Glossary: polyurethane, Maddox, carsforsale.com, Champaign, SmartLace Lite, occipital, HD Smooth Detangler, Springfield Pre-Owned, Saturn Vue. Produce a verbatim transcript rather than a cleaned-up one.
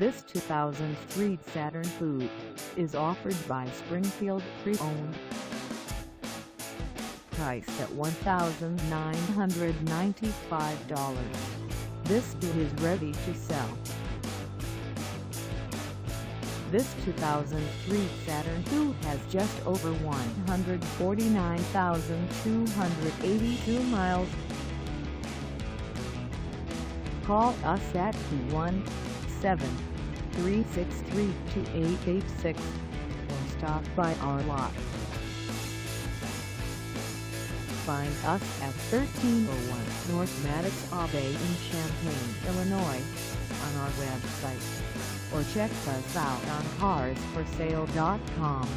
This two thousand three Saturn Vue is offered by Springfield Pre-Owned. Priced at one thousand nine hundred ninety-five dollars, this Vue is ready to sell. This two thousand three Saturn Vue has just over one hundred forty-nine thousand two hundred eighty-two miles. Call us at two one seven, three six three, two eight eight six or stop by our lot. Find us at thirteen oh one North Maddox Avenue in Champaign, Illinois, on our website, or check us out on cars for sale dot com.